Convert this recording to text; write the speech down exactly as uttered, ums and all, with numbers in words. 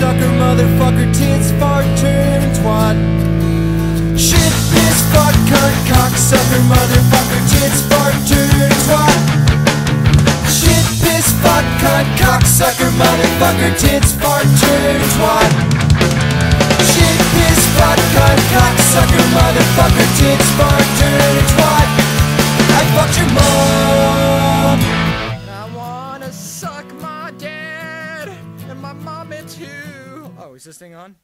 sucker, motherfucker, tits, fart, turd, and twat. Shit, piss, fuck, cunt, cocksucker, motherfucker, tits, fart, turd, and twat. Shit, piss, fuck, cunt, cocksucker, motherfucker, tits, fart, turd, and twat. Shit, piss, fuck, cunt, cocksucker, motherfucker, tits, fart, turd, and twat. I fucked your mom, and I wanna suck my dad, and my mama too. Oh, is this thing on?